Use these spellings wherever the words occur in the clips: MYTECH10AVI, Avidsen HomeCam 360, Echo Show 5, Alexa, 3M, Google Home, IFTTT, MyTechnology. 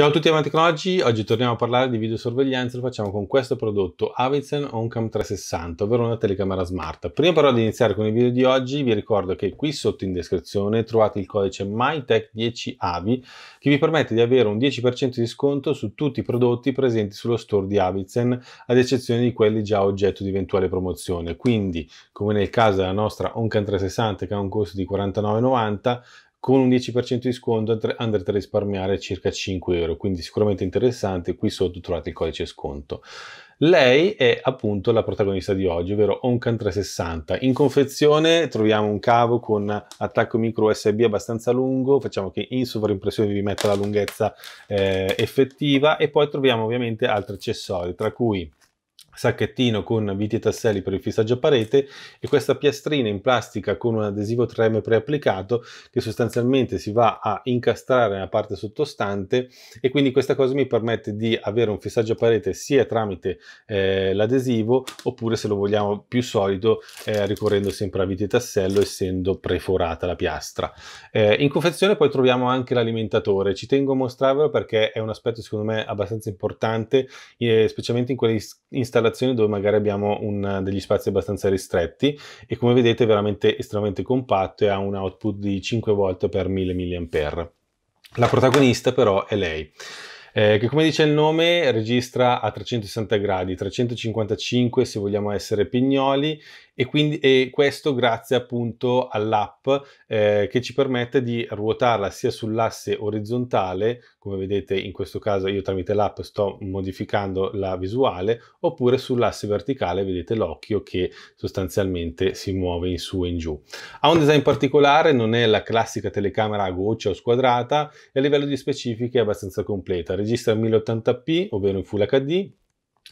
Ciao a tutti da MyTechnology, oggi torniamo a parlare di videosorveglianza e lo facciamo con questo prodotto Avidsen HomeCam 360, ovvero una telecamera smart. Prima però di iniziare con il video di oggi vi ricordo che qui sotto in descrizione trovate il codice MYTECH10AVI che vi permette di avere un 10% di sconto su tutti i prodotti presenti sullo store di Avidsen, ad eccezione di quelli già oggetto di eventuale promozione. Quindi, come nel caso della nostra HomeCam 360 che ha un costo di 49,90, con un 10% di sconto andrete a risparmiare circa 5 euro, quindi sicuramente interessante. Qui sotto trovate il codice sconto. Lei è appunto la protagonista di oggi, ovvero HomeCam 360. In confezione troviamo un cavo con attacco micro USB abbastanza lungo, facciamo che in sovraimpressione vi metta la lunghezza effettiva, e poi troviamo ovviamente altri accessori, tra cui sacchettino con viti e tasselli per il fissaggio a parete e questa piastrina in plastica con un adesivo 3M preapplicato che sostanzialmente si va a incastrare nella parte sottostante, e quindi questa cosa mi permette di avere un fissaggio a parete sia tramite l'adesivo, oppure se lo vogliamo più solido ricorrendo sempre a viti e tassello, essendo preforata la piastra. In confezione poi troviamo anche l'alimentatore. Ci tengo a mostrarvelo perché è un aspetto secondo me abbastanza importante, specialmente in quelle installazioni dove magari abbiamo degli spazi abbastanza ristretti, e come vedete è veramente estremamente compatto e ha un output di 5 volt per 1000 mAh. La protagonista però è lei, che come dice il nome registra a 360 gradi, 355 se vogliamo essere pignoli, e questo grazie appunto all'app che ci permette di ruotarla sia sull'asse orizzontale, come vedete in questo caso io tramite l'app sto modificando la visuale, oppure sull'asse verticale vedete l'occhio che sostanzialmente si muove in su e in giù. Ha un design particolare, non è la classica telecamera a goccia o squadrata, e a livello di specifiche è abbastanza completa. Registra 1080p, ovvero in Full HD,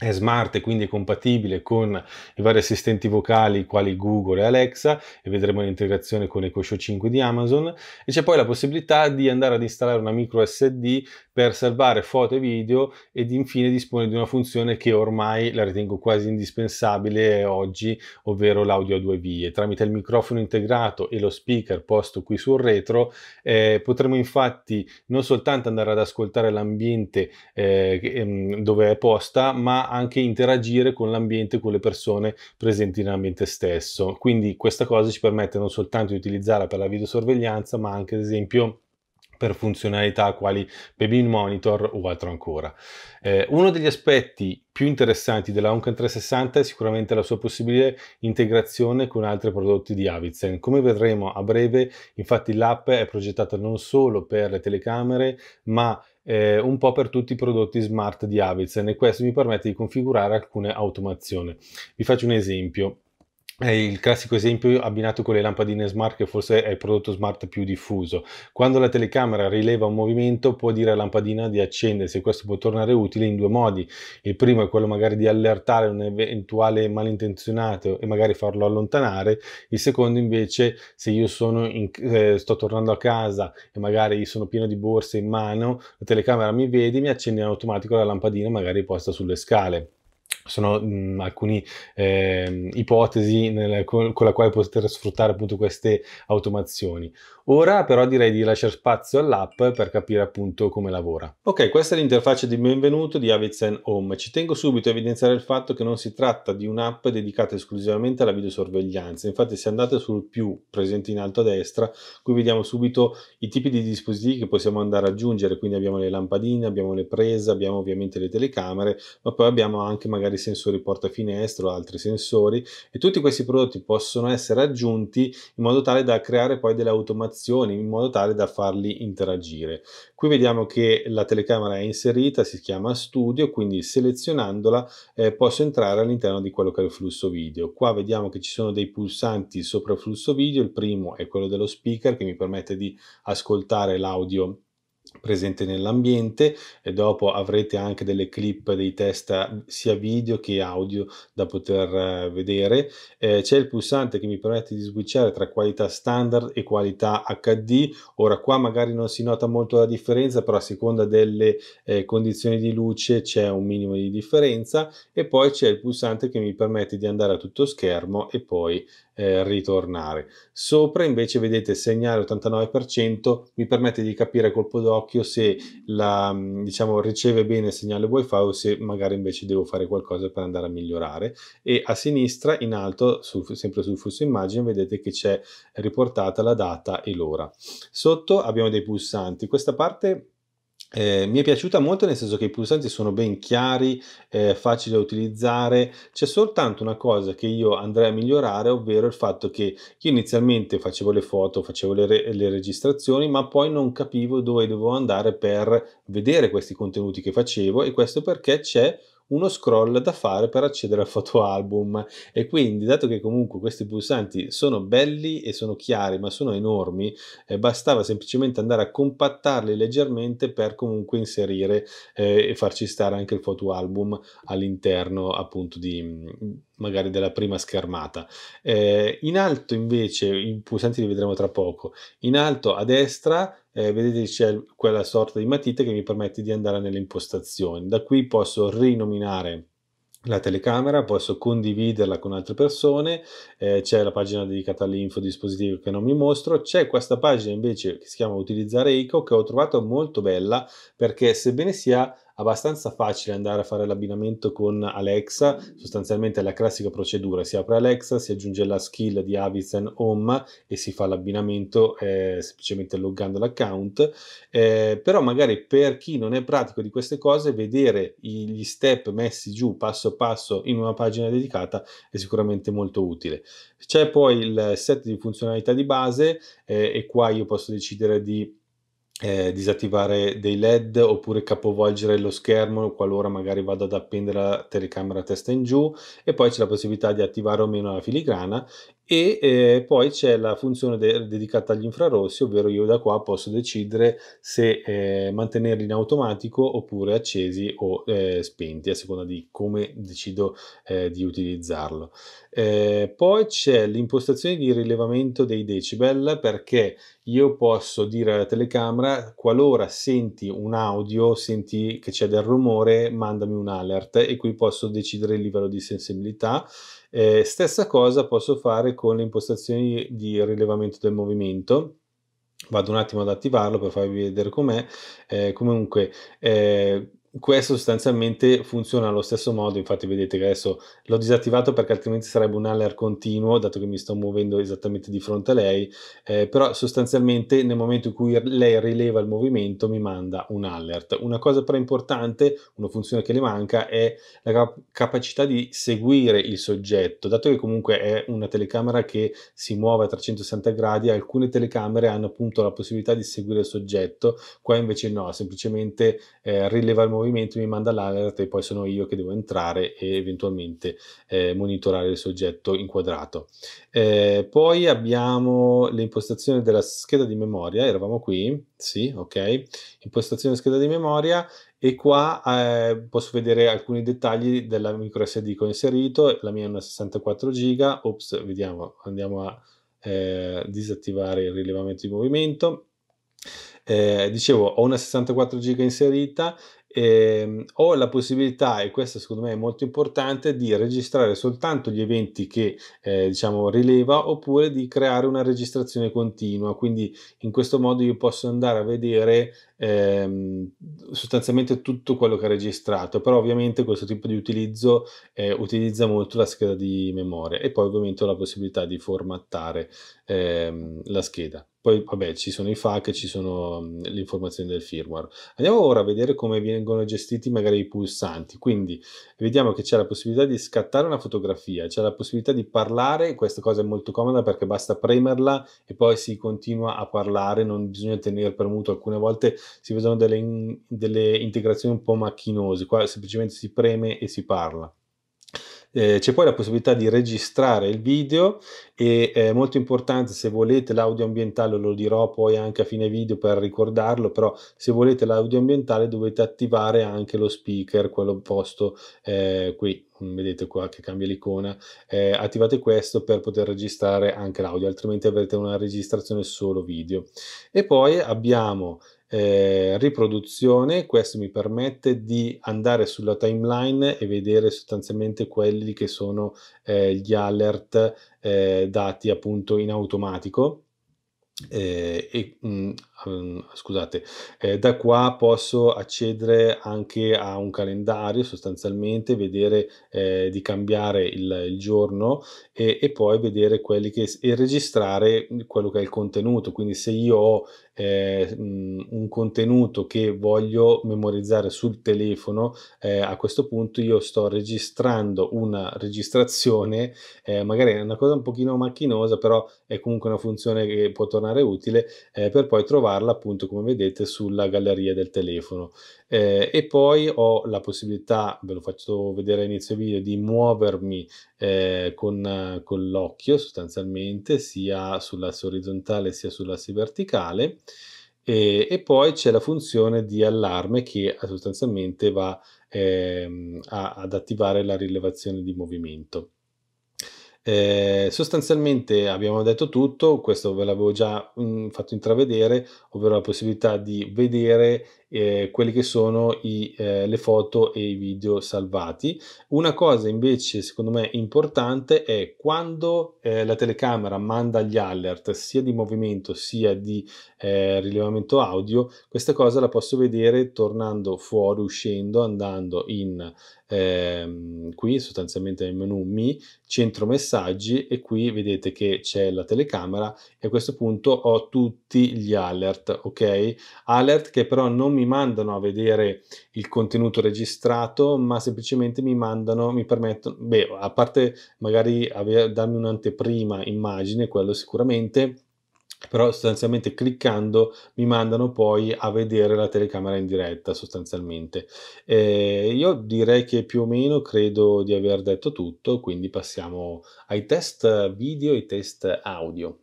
è smart e quindi è compatibile con i vari assistenti vocali quali Google e Alexa, e vedremo l'integrazione con Echo Show 5 di Amazon, e c'è poi la possibilità di andare ad installare una micro SD per salvare foto e video, ed infine dispone di una funzione che ormai la ritengo quasi indispensabile oggi, ovvero l'audio a due vie. Tramite il microfono integrato e lo speaker posto qui sul retro potremo infatti non soltanto andare ad ascoltare l'ambiente dove è posta, ma anche interagire con l'ambiente, con le persone presenti nell'ambiente stesso. Quindi questa cosa ci permette non soltanto di utilizzarla per la videosorveglianza, ma anche ad esempio per funzionalità quali baby monitor o altro ancora. Uno degli aspetti più interessanti della HomeCam 360 è sicuramente la sua possibile integrazione con altri prodotti di Avidsen. Come vedremo a breve, infatti l'app è progettata non solo per le telecamere, ma un po' per tutti i prodotti smart di Avidsen, e questo mi permette di configurare alcune automazioni. Vi faccio un esempio. È il classico esempio abbinato con le lampadine smart, che forse è il prodotto smart più diffuso. Quando la telecamera rileva un movimento può dire alla lampadina di accendersi, e questo può tornare utile in due modi. Il primo è quello magari di allertare un eventuale malintenzionato e magari farlo allontanare. Il secondo invece, se io sto tornando a casa e magari sono pieno di borse in mano, la telecamera mi vede e mi accende in automatico la lampadina magari posta sulle scale. Sono alcune ipotesi con la quale poter sfruttare appunto queste automazioni. Ora però direi di lasciare spazio all'app per capire appunto come lavora. Ok, questa è l'interfaccia di benvenuto di Avidsen Home. Ci tengo subito a evidenziare il fatto che non si tratta di un'app dedicata esclusivamente alla videosorveglianza. Infatti se andate sul più presente in alto a destra, qui vediamo subito i tipi di dispositivi che possiamo andare ad aggiungere. Quindi abbiamo le lampadine, abbiamo le prese, abbiamo ovviamente le telecamere, ma poi abbiamo anche magari sensori portafinestra o altri sensori, e tutti questi prodotti possono essere aggiunti in modo tale da creare poi delle automazioni, in modo tale da farli interagire. Qui vediamo che la telecamera è inserita, si chiama studio, quindi selezionandola posso entrare all'interno di quello che è il flusso video. Qua vediamo che ci sono dei pulsanti sopra il flusso video. Il primo è quello dello speaker, che mi permette di ascoltare l'audio presente nell'ambiente, e dopo avrete anche delle clip, dei test sia video che audio da poter vedere. C'è il pulsante che mi permette di switchare tra qualità standard e qualità HD. Ora qua magari non si nota molto la differenza, però a seconda delle condizioni di luce c'è un minimo di differenza, e poi c'è il pulsante che mi permette di andare a tutto schermo e poi ritornare. Sopra invece vedete segnale 89%, mi permette di capire a colpo d'occhio se la, diciamo, riceve bene il segnale wifi o se magari invece devo fare qualcosa per andare a migliorare. E a sinistra in alto, sempre sul flusso immagine, vedete che c'è riportata la data e l'ora. Sotto abbiamo dei pulsanti. Questa parte mi è piaciuta molto, nel senso che i pulsanti sono ben chiari, facili da utilizzare. C'è soltanto una cosa che io andrei a migliorare, ovvero il fatto che io inizialmente facevo le foto, facevo le registrazioni, ma poi non capivo dove dovevo andare per vedere questi contenuti che facevo, e questo perché c'è uno scroll da fare per accedere al fotoalbum. E quindi, dato che comunque questi pulsanti sono belli e sono chiari ma sono enormi, bastava semplicemente andare a compattarli leggermente per comunque inserire e farci stare anche il fotoalbum all'interno, appunto, di magari della prima schermata. In alto invece, i pulsanti li vedremo tra poco, in alto a destra vedete c'è quella sorta di matita che mi permette di andare nelle impostazioni. Da qui posso rinominare la telecamera, posso condividerla con altre persone, c'è la pagina dedicata all'info dispositivo che non mi mostro, c'è questa pagina invece che si chiama Utilizzare Echo, che ho trovato molto bella, perché sebbene sia abbastanza facile andare a fare l'abbinamento con Alexa, sostanzialmente è la classica procedura: si apre Alexa, si aggiunge la skill di Avidsen Home e si fa l'abbinamento semplicemente loggando l'account, però magari per chi non è pratico di queste cose, vedere gli step messi giù passo passo in una pagina dedicata è sicuramente molto utile. C'è poi il set di funzionalità di base, e qua io posso decidere di disattivare dei LED oppure capovolgere lo schermo qualora magari vado ad appendere la telecamera a testa in giù, e poi c'è la possibilità di attivare o meno la filigrana, e poi c'è la funzione dedicata agli infrarossi, ovvero io da qua posso decidere se mantenerli in automatico oppure accesi o spenti, a seconda di come decido di utilizzarlo. Poi c'è l'impostazione di rilevamento dei decibel, perché io posso dire alla telecamera: qualora senti un audio, senti che c'è del rumore, mandami un alert, e qui posso decidere il livello di sensibilità. Stessa cosa posso fare con le impostazioni di rilevamento del movimento. Vado un attimo ad attivarlo per farvi vedere com'è. Questo sostanzialmente funziona allo stesso modo, infatti vedete che adesso l'ho disattivato perché altrimenti sarebbe un alert continuo, dato che mi sto muovendo esattamente di fronte a lei, però sostanzialmente nel momento in cui lei rileva il movimento mi manda un alert. Una cosa però importante, una funzione che le manca, è la capacità di seguire il soggetto, dato che comunque è una telecamera che si muove a 360 gradi, alcune telecamere hanno appunto la possibilità di seguire il soggetto, qua invece no, semplicemente rileva il movimento, mi manda l'alert e poi sono io che devo entrare e eventualmente monitorare il soggetto inquadrato. Poi abbiamo le impostazioni della scheda di memoria, eravamo qui, sì, ok, impostazione scheda di memoria, e qua posso vedere alcuni dettagli della micro SD che ho inserito. La mia è una 64 giga, ops, vediamo, andiamo a disattivare il rilevamento di movimento. Dicevo, ho una 64 giga inserita. Ho la possibilità, e questo secondo me è molto importante, di registrare soltanto gli eventi che diciamo rileva, oppure di creare una registrazione continua, quindi in questo modo io posso andare a vedere sostanzialmente tutto quello che ha registrato. Però ovviamente questo tipo di utilizzo utilizza molto la scheda di memoria, e poi ovviamente ho la possibilità di formattare la scheda. Poi vabbè, ci sono i FAQ, ci sono le informazioni del firmware. Andiamo ora a vedere come vengono gestiti magari i pulsanti. Quindi vediamo che c'è la possibilità di scattare una fotografia, c'è la possibilità di parlare. Questa cosa è molto comoda perché basta premerla e poi si continua a parlare, non bisogna tenere premuto. Alcune volte si vedono delle integrazioni un po' macchinose, qua semplicemente si preme e si parla. C'è poi la possibilità di registrare il video, e è molto importante, se volete l'audio ambientale, lo dirò poi anche a fine video per ricordarlo, però se volete l'audio ambientale dovete attivare anche lo speaker, quello posto qui, vedete qua che cambia l'icona, attivate questo per poter registrare anche l'audio, altrimenti avrete una registrazione solo video. E poi abbiamo riproduzione. Questo mi permette di andare sulla timeline e vedere sostanzialmente quelli che sono gli alert dati appunto in automatico. Da qua posso accedere anche a un calendario, sostanzialmente vedere di cambiare il giorno e poi vedere quelli che, e registrare quello che è il contenuto. Quindi se io ho un contenuto che voglio memorizzare sul telefono, a questo punto io sto registrando una registrazione, magari è una cosa un pochino macchinosa, però è comunque una funzione che può tornare utile, per poi trovarla appunto, come vedete, sulla galleria del telefono. E poi ho la possibilità, ve lo faccio vedere all'inizio video, di muovermi con l'occhio sostanzialmente, sia sull'asse orizzontale sia sull'asse verticale, e poi c'è la funzione di allarme che sostanzialmente va ad attivare la rilevazione di movimento. Sostanzialmente abbiamo detto tutto, questo ve l'avevo già fatto intravedere, ovvero la possibilità di vedere quelli che sono le foto e i video salvati. Una cosa invece secondo me importante è quando la telecamera manda gli alert sia di movimento sia di rilevamento audio, questa cosa la posso vedere tornando fuori, uscendo, andando in qui sostanzialmente nel menu Mi, centro messaggi, e qui vedete che c'è la telecamera e a questo punto ho tutti gli alert, ok? Alert che però non mi mandano a vedere il contenuto registrato, ma semplicemente mi mandano, mi permettono, beh, a parte magari darmi un'anteprima immagine, quello sicuramente, però sostanzialmente cliccando mi mandano poi a vedere la telecamera in diretta sostanzialmente. Io direi che più o meno credo di aver detto tutto, quindi passiamo ai test video e test audio.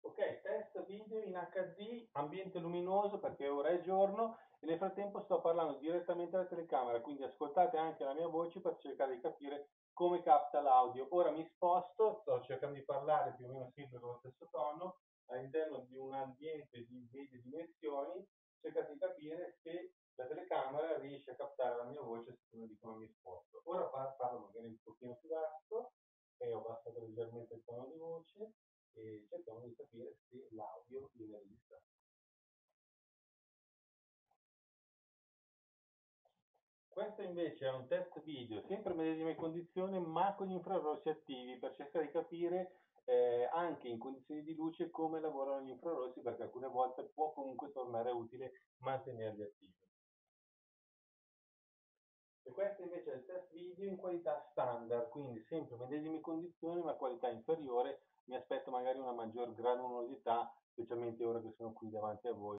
Ok, test video in HD, ambiente luminoso perché ora è giorno e nel frattempo sto parlando direttamente alla telecamera, quindi ascoltate anche la mia voce per cercare di capire come capta l'audio. Ora mi sposto, sto cercando di parlare più o meno sempre con lo stesso tono, all'interno di un ambiente di medie dimensioni, cercate di capire se la telecamera riesce a captare la mia voce a seconda di come mi sposto. Ora parlo magari un pochino più basso, e ho abbassato leggermente il tono di voce, e cerchiamo di capire se l'audio viene registrato. Questo invece è un test video, sempre in medesime condizioni, ma con gli infrarossi attivi, per cercare di capire anche in condizioni di luce come lavorano gli infrarossi, perché alcune volte può comunque tornare utile mantenerli attivi. E questo invece è il test video in qualità standard, quindi sempre in medesime condizioni, ma qualità inferiore. Mi aspetto magari una maggior granulosità, specialmente ora che sono qui davanti a voi.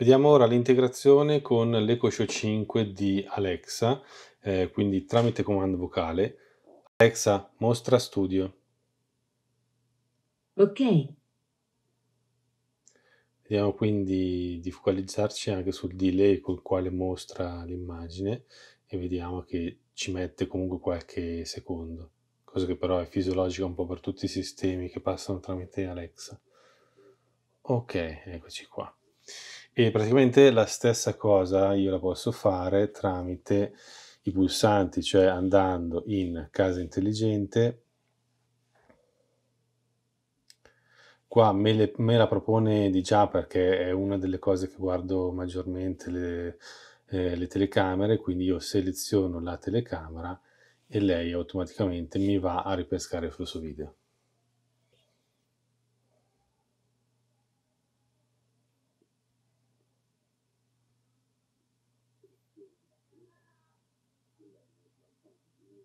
Vediamo ora l'integrazione con l'Echo Show 5 di Alexa, quindi tramite comando vocale. Alexa, mostra studio. Ok. Vediamo quindi di focalizzarci anche sul delay col quale mostra l'immagine e vediamo che ci mette comunque qualche secondo, cosa che però è fisiologica un po' per tutti i sistemi che passano tramite Alexa. Ok, eccoci qua. E praticamente la stessa cosa io la posso fare tramite i pulsanti, cioè andando in casa intelligente. Qua me la propone di già perché è una delle cose che guardo maggiormente, le telecamere, quindi io seleziono la telecamera e lei automaticamente mi va a ripescare il flusso video.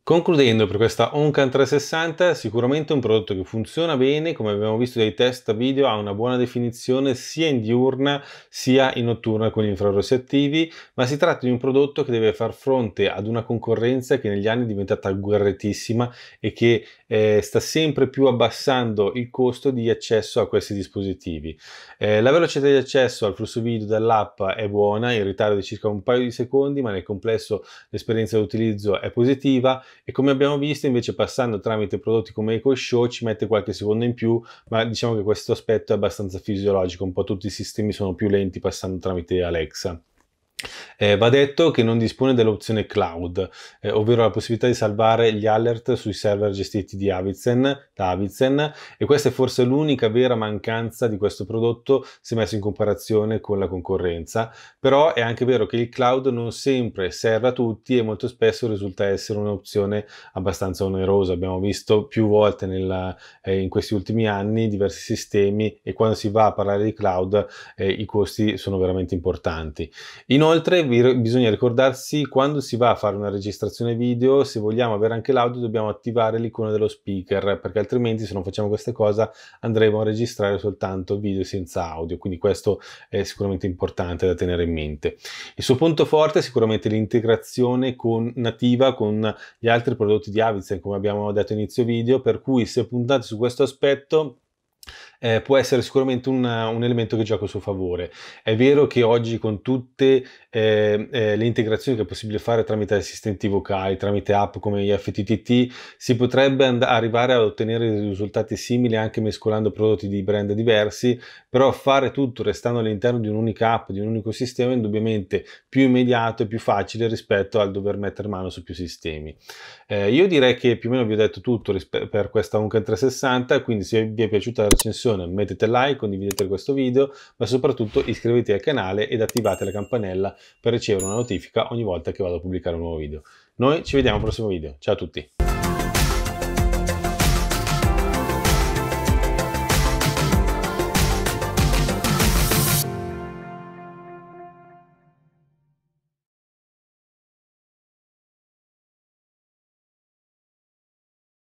Concludendo per questa HomeCam 360, sicuramente un prodotto che funziona bene, come abbiamo visto dai test video, ha una buona definizione sia in diurna sia in notturna con gli infrarossi attivi, ma si tratta di un prodotto che deve far fronte ad una concorrenza che negli anni è diventata agguerritissima e che sta sempre più abbassando il costo di accesso a questi dispositivi. La velocità di accesso al flusso video dall'app è buona, in ritardo di circa un paio di secondi, ma nel complesso l'esperienza di utilizzo è positiva. E come abbiamo visto invece passando tramite prodotti come Echo Show ci mette qualche secondo in più, ma diciamo che questo aspetto è abbastanza fisiologico, un po' tutti i sistemi sono più lenti passando tramite Alexa. Va detto che non dispone dell'opzione cloud, ovvero la possibilità di salvare gli alert sui server gestiti da Avidsen, e questa è forse l'unica vera mancanza di questo prodotto se messo in comparazione con la concorrenza. Però è anche vero che il cloud non sempre serve a tutti e molto spesso risulta essere un'opzione abbastanza onerosa. Abbiamo visto più volte in questi ultimi anni diversi sistemi, e quando si va a parlare di cloud i costi sono veramente importanti. Inoltre bisogna ricordarsi, quando si va a fare una registrazione video, se vogliamo avere anche l'audio dobbiamo attivare l'icona dello speaker, perché altrimenti se non facciamo questa cosa andremo a registrare soltanto video senza audio, quindi questo è sicuramente importante da tenere in mente. Il suo punto forte è sicuramente l'integrazione nativa con gli altri prodotti di Avidsen, come abbiamo detto all'inizio video, per cui se puntate su questo aspetto può essere sicuramente un elemento che gioca a suo favore. È vero che oggi con tutte le integrazioni che è possibile fare tramite assistenti vocali, tramite app come IFTTT, si potrebbe arrivare a ottenere risultati simili anche mescolando prodotti di brand diversi, però fare tutto restando all'interno di un'unica app, di un unico sistema, è indubbiamente più immediato e più facile rispetto al dover mettere mano su più sistemi. Io direi che più o meno vi ho detto tutto per questa HomeCam 360, quindi se vi è piaciuta la recensione mettete like, condividete questo video, ma soprattutto iscrivetevi al canale ed attivate la campanella per ricevere una notifica ogni volta che vado a pubblicare un nuovo video. Noi ci vediamo al prossimo video, ciao a tutti!